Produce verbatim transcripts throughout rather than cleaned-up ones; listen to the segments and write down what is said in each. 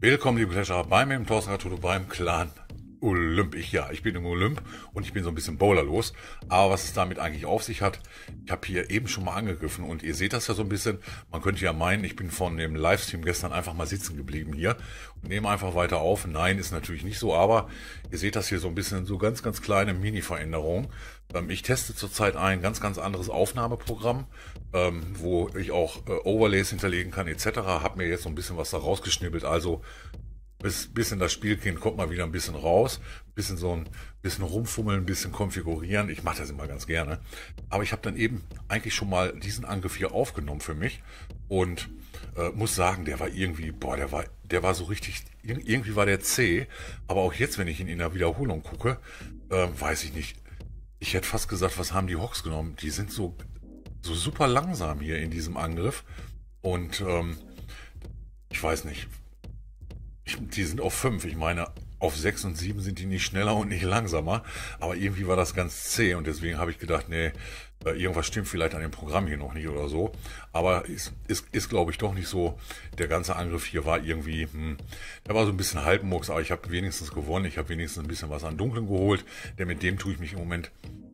Willkommen, liebe Clasher, bei mir im Thorsten Gattuto beim Clan Olymp. Ich, ja, ich bin im Olymp und ich bin so ein bisschen bowlerlos. Aber was es damit eigentlich auf sich hat, ich habe hier eben schon mal angegriffen und ihr seht das ja so ein bisschen. Man könnte ja meinen, ich bin von dem Livestream gestern einfach mal sitzen geblieben hier und nehme einfach weiter auf. Nein, ist natürlich nicht so, aber ihr seht das hier so ein bisschen, so ganz, ganz kleine Mini-Veränderungen. Ich teste zurzeit ein ganz, ganz anderes Aufnahmeprogramm, wo ich auch Overlays hinterlegen kann et cetera. Habe mir jetzt so ein bisschen was da rausgeschnibbelt, also bisschen das Spielkind kommt mal wieder ein bisschen raus, ein bisschen so ein bisschen rumfummeln, ein bisschen konfigurieren. Ich mache das immer ganz gerne. Aber ich habe dann eben eigentlich schon mal diesen Angriff hier aufgenommen für mich und äh, muss sagen, der war irgendwie, boah, der war, der war so richtig, irgendwie war der zäh. Aber auch jetzt, wenn ich ihn in der Wiederholung gucke, äh, weiß ich nicht. Ich hätte fast gesagt, was haben die Hawks genommen? Die sind so, so super langsam hier in diesem Angriff und ähm, ich weiß nicht. Die sind auf fünf, ich meine, auf sechs und sieben sind die nicht schneller und nicht langsamer, aber irgendwie war das ganz zäh und deswegen habe ich gedacht, nee, irgendwas stimmt vielleicht an dem Programm hier noch nicht oder so, aber ist, ist, ist glaube ich doch nicht so. Der ganze Angriff hier war irgendwie, hm, der war so ein bisschen halbmurks, aber ich habe wenigstens gewonnen, ich habe wenigstens ein bisschen was an Dunkeln geholt, denn mit dem tue ich mich im Moment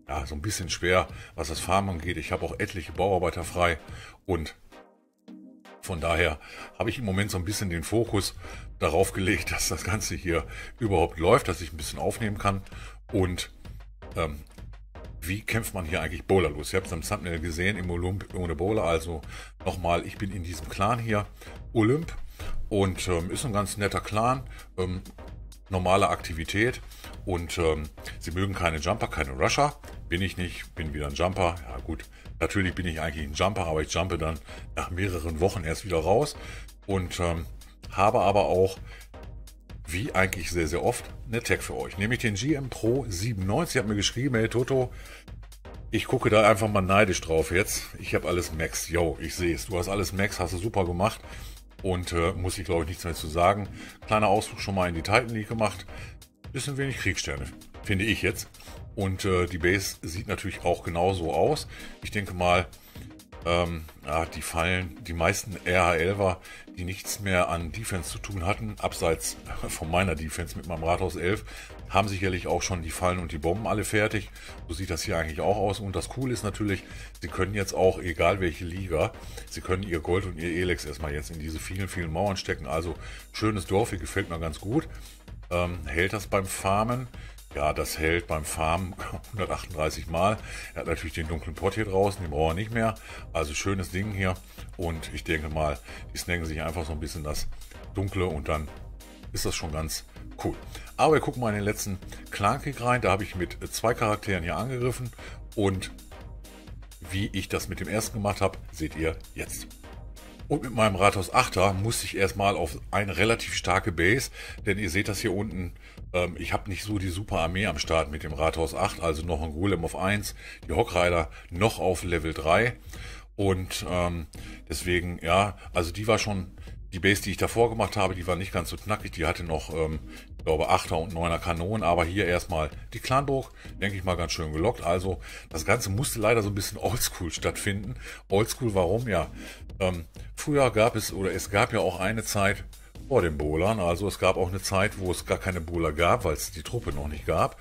ja so ein bisschen schwer, was das Farmen angeht. Ich habe auch etliche Bauarbeiter frei und von daher habe ich im Moment so ein bisschen den Fokus darauf gelegt, dass das Ganze hier überhaupt läuft, dass ich ein bisschen aufnehmen kann. Und ähm, wie kämpft man hier eigentlich bowlerlos? Ihr habt es am Thumbnail gesehen, im Olymp ohne Bowler. Also nochmal, ich bin in diesem Clan hier, Olymp. Und ähm, ist ein ganz netter Clan, ähm, normale Aktivität. Und ähm, sie mögen keine Jumper, keine Rusher. Bin ich nicht, bin wieder ein Jumper. Ja gut, natürlich bin ich eigentlich ein Jumper, aber ich jumpe dann nach mehreren Wochen erst wieder raus. Und ähm, habe aber auch, wie eigentlich sehr, sehr oft, eine Tag für euch. Nämlich den G M Pro siebenundneunzig. Hat mir geschrieben, hey Toto, ich gucke da einfach mal neidisch drauf jetzt. Ich habe alles Max. Yo, ich sehe es. Du hast alles Max, hast du super gemacht. Und äh, muss ich, glaube ich, nichts mehr zu sagen. Kleiner Ausflug schon mal in die Titan League gemacht. Bisschen wenig Kriegssterne, finde ich jetzt. Und äh, die Base sieht natürlich auch genauso aus. Ich denke mal, ähm, ja, die Fallen, die meisten R H elfer, die nichts mehr an Defense zu tun hatten, abseits von meiner Defense mit meinem Rathaus elf, haben sicherlich auch schon die Fallen und die Bomben alle fertig. So sieht das hier eigentlich auch aus. Und das Coole ist natürlich, sie können jetzt auch, egal welche Liga, sie können ihr Gold und ihr Elex erstmal jetzt in diese vielen, vielen Mauern stecken. Also schönes Dorf, hier gefällt mir ganz gut. Ähm, hält das beim Farmen? Ja, das hält beim Farmen hundertachtunddreißig Mal. Er hat natürlich den dunklen Pott hier draußen, den braucht er nicht mehr. Also schönes Ding hier. Und ich denke mal, die snacken sich einfach so ein bisschen das Dunkle und dann ist das schon ganz cool. Aber wir gucken mal in den letzten Clankrieg rein. Da habe ich mit zwei Charakteren hier angegriffen. Und wie ich das mit dem ersten gemacht habe, seht ihr jetzt. Und mit meinem Rathaus achter musste ich erstmal auf eine relativ starke Base, denn ihr seht das hier unten, ähm, ich habe nicht so die super Armee am Start mit dem Rathaus acht, also noch ein Golem auf eins, die Hockrider noch auf Level drei und ähm, deswegen, ja, also die war schon, die Base, die ich davor gemacht habe, die war nicht ganz so knackig, die hatte noch, ähm, ich glaube, achter und neuner Kanonen, aber hier erstmal die Clanburg, denke ich mal, ganz schön gelockt. Also das Ganze musste leider so ein bisschen oldschool stattfinden. Oldschool, warum? Ja, ähm, früher gab es, oder es gab ja auch eine Zeit vor den Bowlern, also es gab auch eine Zeit, wo es gar keine Bowler gab, weil es die Truppe noch nicht gab.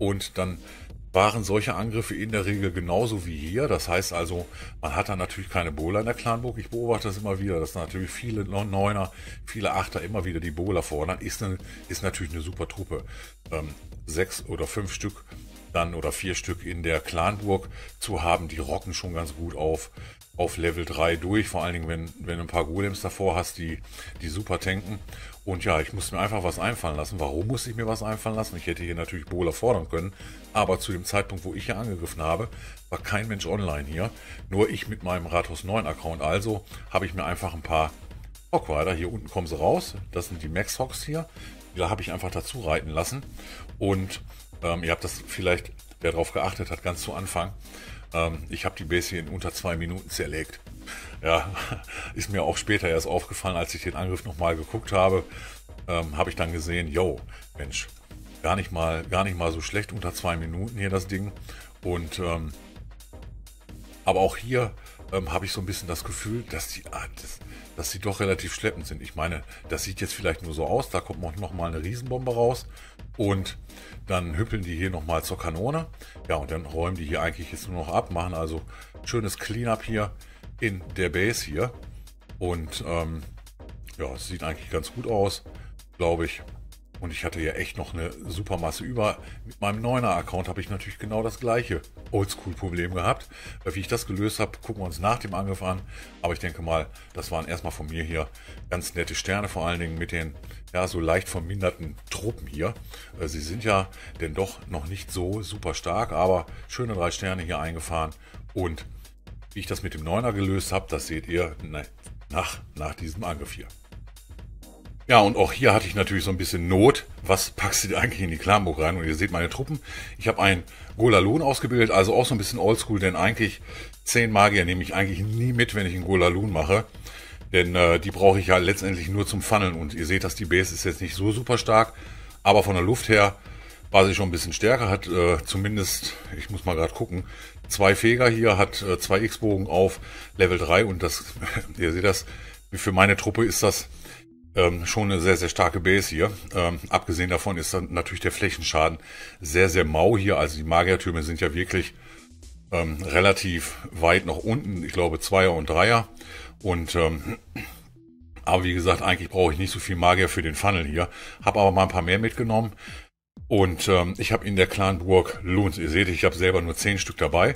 Und dann waren solche Angriffe in der Regel genauso wie hier. Das heißt also, man hat da natürlich keine Bowler in der Clanburg. Ich beobachte das immer wieder, dass natürlich viele Neuner, viele Achter immer wieder die Bowler fordern. Ist, eine, ist natürlich eine super Truppe. Ähm, sechs oder fünf Stück dann oder vier Stück in der Clanburg zu haben, die rocken schon ganz gut auf, auf Level drei durch. Vor allen Dingen, wenn, wenn du ein paar Golems davor hast, die, die super tanken. Und ja, ich musste mir einfach was einfallen lassen. Warum musste ich mir was einfallen lassen? Ich hätte hier natürlich Bowler fordern können, aber zu dem Zeitpunkt, wo ich hier angegriffen habe, war kein Mensch online hier. Nur ich mit meinem Rathaus neun Account. Also habe ich mir einfach ein paar Hockrider, hier unten kommen sie raus, das sind die Max Hocks hier, da habe ich einfach dazu reiten lassen. Und ähm, ihr habt das vielleicht, wer darauf geachtet hat, ganz zu Anfang, ähm, ich habe die Base hier in unter zwei Minuten zerlegt. Ja, ist mir auch später erst aufgefallen, als ich den Angriff nochmal geguckt habe. ähm, habe ich dann gesehen, yo, Mensch, gar nicht mal, gar nicht mal so schlecht, unter zwei Minuten hier das Ding. Und ähm, aber auch hier ähm, habe ich so ein bisschen das Gefühl, dass die, ah, das, dass die doch relativ schleppend sind. Ich meine, das sieht jetzt vielleicht nur so aus, da kommt noch mal eine Riesenbombe raus und dann hüppeln die hier noch mal zur Kanone. Ja, und dann räumen die hier eigentlich jetzt nur noch ab, machen also schönes Cleanup hier in der Base hier. Und ähm, ja, es sieht eigentlich ganz gut aus, glaube ich. Und ich hatte ja echt noch eine super Masse über. Mit meinem neuner-Account habe ich natürlich genau das gleiche Oldschool-Problem gehabt. Wie ich das gelöst habe, gucken wir uns nach dem Angriff an. Aber ich denke mal, das waren erstmal von mir hier ganz nette Sterne, vor allen Dingen mit den ja so leicht verminderten Truppen hier. Sie sind ja denn doch noch nicht so super stark, aber schöne drei Sterne hier eingefahren. Und wie ich das mit dem neuner gelöst habe, das seht ihr nach, nach diesem Angriff hier. Ja, und auch hier hatte ich natürlich so ein bisschen Not. Was packst du dir eigentlich in die Clanburg rein? Und ihr seht meine Truppen. Ich habe einen GoLaLoon ausgebildet, also auch so ein bisschen oldschool, denn eigentlich zehn Magier nehme ich eigentlich nie mit, wenn ich einen GoLaLoon mache. Denn äh, die brauche ich ja letztendlich nur zum Funneln. Und ihr seht, dass die Base ist jetzt nicht so super stark, aber von der Luft her war sie schon ein bisschen stärker. Hat äh, zumindest, ich muss mal gerade gucken, zwei Feger hier, hat äh, zwei X-Bogen auf Level drei. Und das, ihr seht das, für meine Truppe ist das Ähm, schon eine sehr, sehr starke Base hier. Ähm, abgesehen davon ist dann natürlich der Flächenschaden sehr, sehr mau hier. Also die Magiertürme sind ja wirklich ähm, relativ weit nach unten. Ich glaube Zweier und Dreier. Und, ähm, aber wie gesagt, eigentlich brauche ich nicht so viel Magier für den Funnel hier. Habe aber mal ein paar mehr mitgenommen. Und ähm, ich habe in der Clanburg Loons. Ihr seht, ich habe selber nur zehn Stück dabei.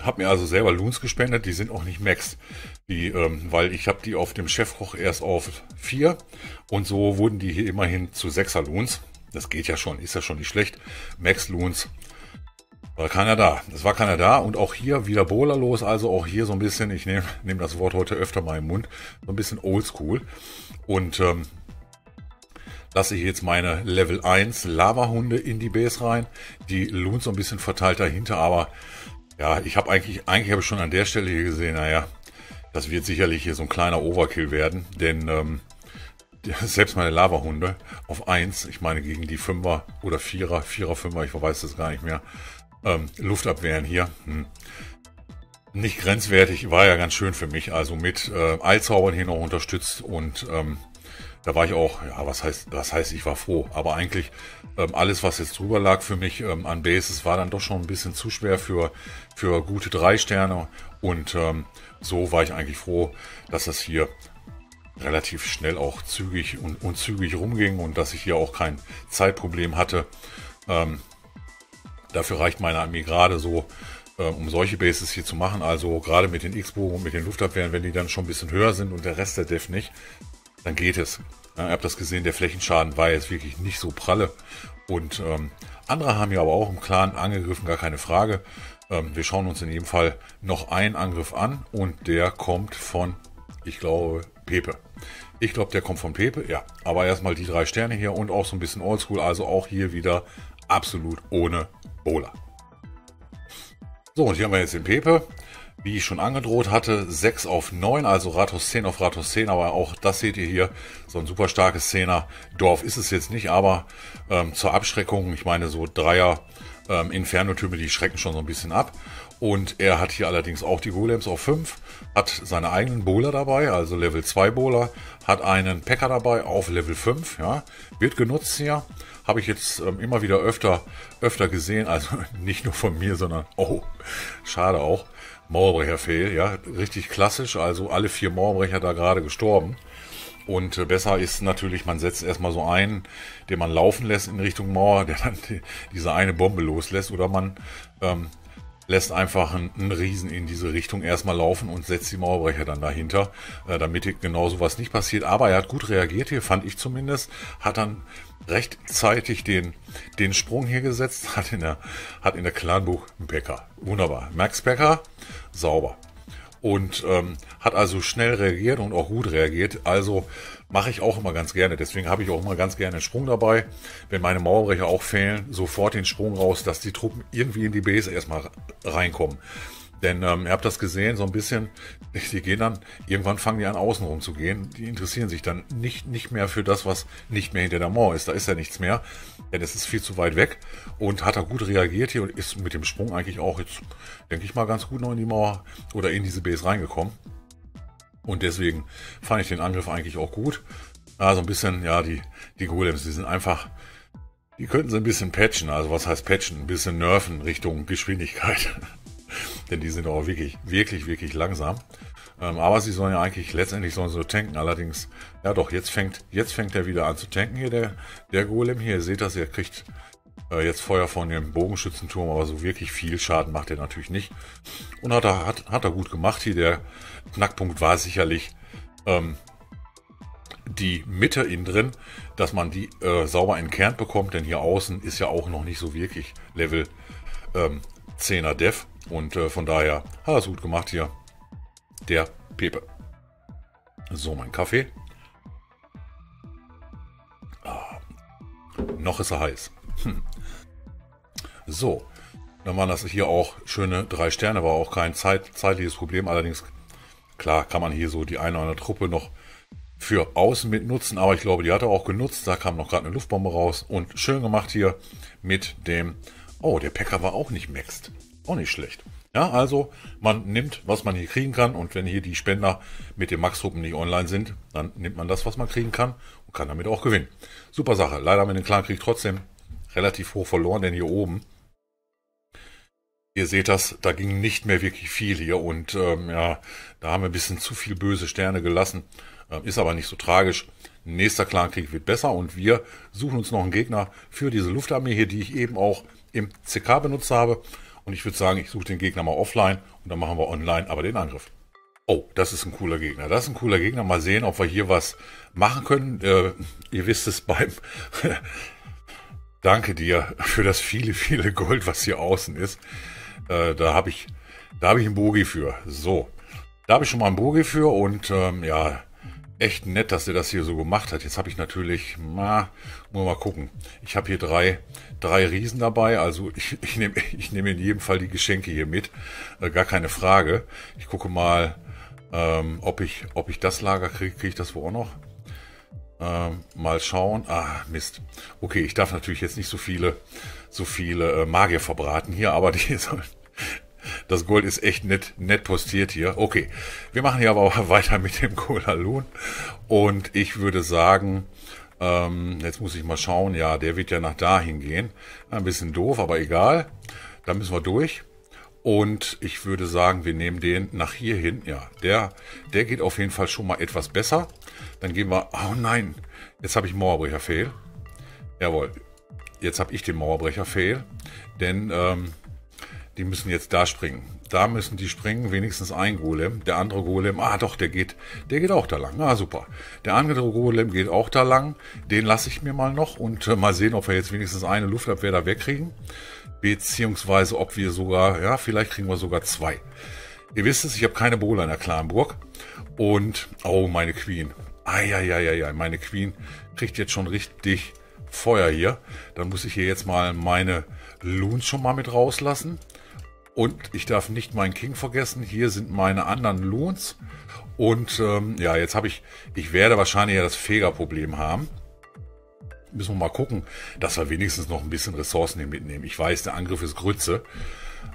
Habe mir also selber Loons gespendet, die sind auch nicht maxed, die, ähm, weil ich habe die auf dem Chefkoch erst auf vier und so wurden die hier immerhin zu sechser Loons. Das geht ja schon, ist ja schon nicht schlecht. Max Loons war keiner da, das war keiner da und auch hier wieder Bowler los, also auch hier so ein bisschen, ich nehme nehm das Wort heute öfter mal im Mund, so ein bisschen oldschool und ähm, lasse ich jetzt meine Level eins Lavahunde in die Base rein, die Loons so ein bisschen verteilt dahinter, aber ja, ich habe eigentlich, eigentlich habe ich schon an der Stelle hier gesehen, naja, das wird sicherlich hier so ein kleiner Overkill werden, denn ähm, selbst meine Lavahunde auf eins, ich meine gegen die Fünfer oder Vierer, Vierer, Fünfer, ich weiß das gar nicht mehr, ähm, Luftabwehren hier, hm. Nicht grenzwertig, war ja ganz schön für mich, also mit äh, Eilzaubern hier noch unterstützt und ähm, da war ich auch, ja, was heißt, was heißt, ich war froh. Aber eigentlich ähm, alles, was jetzt drüber lag für mich ähm, an Bases, war dann doch schon ein bisschen zu schwer für, für gute drei Sterne. Und ähm, so war ich eigentlich froh, dass das hier relativ schnell auch zügig und, und zügig rumging und dass ich hier auch kein Zeitproblem hatte. Ähm, dafür reicht meine Armee gerade so, um solche Bases hier zu machen. Also gerade mit den X-Bogen und mit den Luftabwehren, wenn die dann schon ein bisschen höher sind und der Rest der Def nicht, dann geht es. Ja, ihr habt das gesehen, der Flächenschaden war jetzt wirklich nicht so pralle. Und ähm, andere haben ja aber auch im Clan angegriffen, gar keine Frage. Ähm, wir schauen uns in jedem Fall noch einen Angriff an und der kommt von, ich glaube, Pepe. Ich glaube, der kommt von Pepe, ja. Aber erstmal die drei Sterne hier und auch so ein bisschen oldschool, also auch hier wieder absolut ohne Bowler. So, und hier haben wir jetzt den Pepe. Wie ich schon angedroht hatte, sechs auf neun, also Rathaus zehn auf Rathaus zehn, aber auch das seht ihr hier, so ein super starkes Zehner. Dorf ist es jetzt nicht, aber ähm, zur Abschreckung, ich meine so Dreier ähm, Inferno-Türme, die schrecken schon so ein bisschen ab. Und er hat hier allerdings auch die Golems auf fünf, hat seine eigenen Bowler dabei, also Level zwei Bowler, hat einen Packer dabei auf Level fünf, ja, wird genutzt hier, habe ich jetzt ähm, immer wieder öfter, öfter gesehen, also nicht nur von mir, sondern, oh, schade auch. Mauerbrecher fehl, ja, richtig klassisch, also alle vier Mauerbrecher da gerade gestorben und äh, besser ist natürlich, man setzt erstmal so einen, den man laufen lässt in Richtung Mauer, der dann die, diese eine Bombe loslässt oder man ähm, lässt einfach einen, einen Riesen in diese Richtung erstmal laufen und setzt die Mauerbrecher dann dahinter, äh, damit genau sowas nicht passiert, aber er hat gut reagiert hier, fand ich zumindest, hat dann rechtzeitig den, den Sprung hier gesetzt, hat in der, hat in der Clanburg einen Packer. Wunderbar. Max Packer, sauber. Und ähm, hat also schnell reagiert und auch gut reagiert. Also mache ich auch immer ganz gerne. Deswegen habe ich auch immer ganz gerne einen Sprung dabei. Wenn meine Mauerbrecher auch fehlen, sofort den Sprung raus, dass die Truppen irgendwie in die Base erstmal reinkommen. Denn ähm, ihr habt das gesehen, so ein bisschen, die gehen dann, irgendwann fangen die an, außen rum zu gehen. Die interessieren sich dann nicht, nicht mehr für das, was nicht mehr hinter der Mauer ist. Da ist ja nichts mehr, denn es ist viel zu weit weg. Und hat er gut reagiert hier und ist mit dem Sprung eigentlich auch jetzt, denke ich mal, ganz gut noch in die Mauer oder in diese Base reingekommen. Und deswegen fand ich den Angriff eigentlich auch gut. Also ein bisschen, ja, die, die Golems, die sind einfach... Die könnten sie ein bisschen patchen, also was heißt patchen? Ein bisschen nerven Richtung Geschwindigkeit. Denn die sind auch wirklich, wirklich, wirklich langsam. Ähm, aber sie sollen ja eigentlich, letztendlich sollen sie nur tanken. Allerdings, ja doch, jetzt fängt jetzt fängt er wieder an zu tanken hier, der, der Golem. Hier, ihr seht das, er kriegt äh, jetzt Feuer von dem Bogenschützenturm, aber so wirklich viel Schaden macht er natürlich nicht. Und hat er, hat, hat er gut gemacht hier. Der Knackpunkt war sicherlich... Ähm, die Mitte innen drin, dass man die äh, sauber entkernt bekommt, denn hier außen ist ja auch noch nicht so wirklich Level ähm, zehner Dev und äh, von daher hat das gut gemacht hier, der Pepe. So, mein Kaffee. Ah, noch ist er heiß. Hm. So, dann waren das hier auch schöne drei Sterne, war auch kein zeit, zeitliches Problem, allerdings klar kann man hier so die eine oder andere Truppe noch für außen mit nutzen, aber ich glaube, die hat er auch genutzt. Da kam noch gerade eine Luftbombe raus und schön gemacht hier mit dem... Oh, der Packer war auch nicht maxed. Auch nicht schlecht. Ja, also man nimmt, was man hier kriegen kann, und wenn hier die Spender mit den Max-Truppen nicht online sind, dann nimmt man das, was man kriegen kann und kann damit auch gewinnen. Super Sache. Leider haben wir den Clankrieg trotzdem relativ hoch verloren, denn hier oben, ihr seht das, da ging nicht mehr wirklich viel hier und ähm, ja, da haben wir ein bisschen zu viel böse Sterne gelassen. Ist aber nicht so tragisch. Nächster Clankrieg wird besser und wir suchen uns noch einen Gegner für diese Luftarmee hier, die ich eben auch im C K benutzt habe. Und ich würde sagen, ich suche den Gegner mal offline und dann machen wir online aber den Angriff. Oh, das ist ein cooler Gegner. Das ist ein cooler Gegner. Mal sehen, ob wir hier was machen können. Äh, ihr wisst es beim... Danke dir für das viele, viele Gold, was hier außen ist. Äh, da habe ich, da habe ich einen Bogi für. So, da habe ich schon mal einen Bogi für und ähm, ja... Echt nett, dass er das hier so gemacht hat. Jetzt habe ich natürlich, na, muss mal gucken. Ich habe hier drei, drei Riesen dabei. Also ich, ich nehme ich nehm in jedem Fall die Geschenke hier mit. Äh, gar keine Frage. Ich gucke mal, ähm, ob ich, ob ich das Lager kriege. Kriege ich das wohl auch noch? Ähm, mal schauen. Ah, Mist. Okay, ich darf natürlich jetzt nicht so viele, so viele äh, Magier verbraten hier, aber die sollen... Das Gold ist echt nett, nett postiert hier. Okay, wir machen hier aber auch weiter mit dem GoLaLoon. Und ich würde sagen, ähm, jetzt muss ich mal schauen. Ja, der wird ja nach dahin gehen. Ein bisschen doof, aber egal. Da müssen wir durch. Und ich würde sagen, wir nehmen den nach hier hin. Ja, der, der geht auf jeden Fall schon mal etwas besser. Dann gehen wir... Oh nein, jetzt habe ich Mauerbrecher-Fail. Jawohl, jetzt habe ich den Mauerbrecher-Fail. Denn... Ähm, die müssen jetzt da springen. Da müssen die springen, wenigstens ein Golem. Der andere Golem, ah doch, der geht, der geht auch da lang. Ah, super. Der andere Golem geht auch da lang. Den lasse ich mir mal noch und äh, mal sehen, ob wir jetzt wenigstens eine Luftabwehr da wegkriegen. Beziehungsweise, ob wir sogar, ja, vielleicht kriegen wir sogar zwei. Ihr wisst es, ich habe keine Bowler in der Klarenburg. Und, oh, meine Queen. Eieieiei, meine Queen kriegt jetzt schon richtig Feuer hier. Dann muss ich hier jetzt mal meine Loons schon mal mit rauslassen. Und ich darf nicht meinen King vergessen. Hier sind meine anderen Loons. Und ähm, ja, jetzt habe ich, ich werde wahrscheinlich ja das Fegerproblem haben. Müssen wir mal gucken, dass wir wenigstens noch ein bisschen Ressourcen mitnehmen. Ich weiß, der Angriff ist Grütze,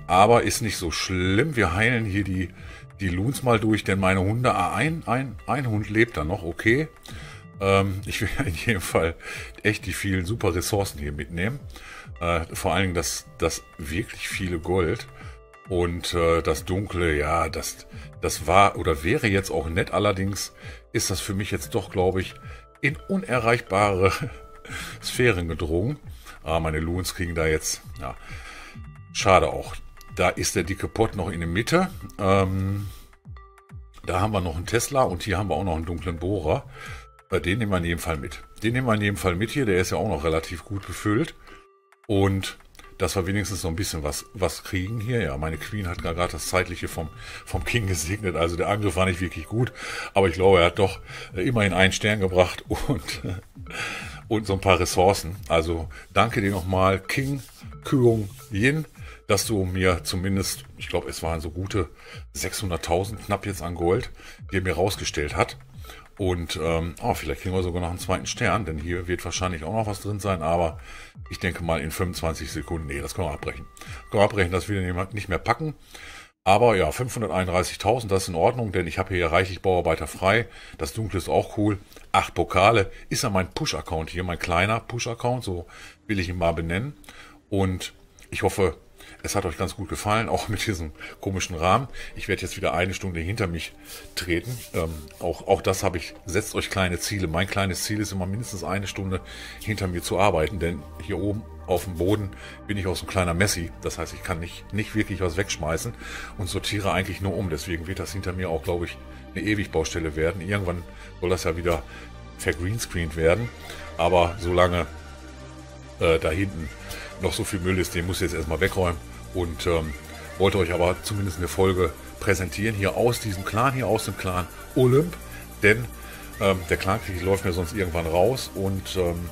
aber ist nicht so schlimm. Wir heilen hier die, die Loons mal durch, denn meine Hunde, ah, ein, ein, ein Hund lebt da noch, okay. Ähm, ich will in jedem Fall echt die vielen super Ressourcen hier mitnehmen. Äh, vor allen Dingen das, das wirklich viele Gold. Und äh, das Dunkle, ja, das, das war oder wäre jetzt auch nett. Allerdings ist das für mich jetzt doch, glaube ich, in unerreichbare Sphären gedrungen. Ah, meine Loons kriegen da jetzt, ja, schade auch. Da ist der dicke Pott noch in der Mitte. Ähm, da haben wir noch einen Tesla und hier haben wir auch noch einen dunklen Bohrer. Äh, den nehmen wir in jedem Fall mit. Den nehmen wir in jedem Fall mit hier. Der ist ja auch noch relativ gut befüllt. Und... dass wir wenigstens so ein bisschen was, was kriegen hier. Ja, meine Queen hat gerade das Zeitliche vom, vom King gesegnet. Also der Angriff war nicht wirklich gut. Aber ich glaube, er hat doch immerhin einen Stern gebracht und, und so ein paar Ressourcen. Also danke dir nochmal, King Kyung Yin. dass du mir zumindest, ich glaube, es waren so gute sechshunderttausend knapp jetzt an Gold, die er mir rausgestellt hat. Und ähm, oh, vielleicht kriegen wir sogar noch einen zweiten Stern, denn hier wird wahrscheinlich auch noch was drin sein, aber ich denke mal in fünfundzwanzig Sekunden, nee, das können wir abbrechen. Das können wir abbrechen, dass wir den nicht mehr packen. Aber ja, fünfhunderteinunddreißigtausend, das ist in Ordnung, denn ich habe hier reichlich Bauarbeiter frei. Das Dunkle ist auch cool. Acht Pokale ist ja mein Push-Account hier, mein kleiner Push-Account, so will ich ihn mal benennen. Und ich hoffe, es hat euch ganz gut gefallen, auch mit diesem komischen Rahmen. Ich werde jetzt wieder eine Stunde hinter mich treten. Ähm, auch, auch das habe ich, setzt euch kleine Ziele. Mein kleines Ziel ist immer mindestens eine Stunde hinter mir zu arbeiten, denn hier oben auf dem Boden bin ich auch so ein kleiner Messi. Das heißt, ich kann nicht, nicht wirklich was wegschmeißen und sortiere eigentlich nur um. Deswegen wird das hinter mir auch, glaube ich, eine Ewigbaustelle werden. Irgendwann soll das ja wieder vergreenscreent werden, aber solange äh, da hinten noch so viel Müll ist, den muss ich jetzt erstmal wegräumen. Und ähm, wollte euch aber zumindest eine Folge präsentieren, hier aus diesem Clan, hier aus dem Clan Olymp, denn ähm, der Clankrieg läuft mir sonst irgendwann raus und ähm,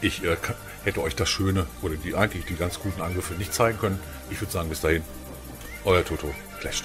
ich äh, hätte euch das Schöne oder die eigentlich die ganz guten Angriffe nicht zeigen können. Ich würde sagen, bis dahin, euer ToToclasht.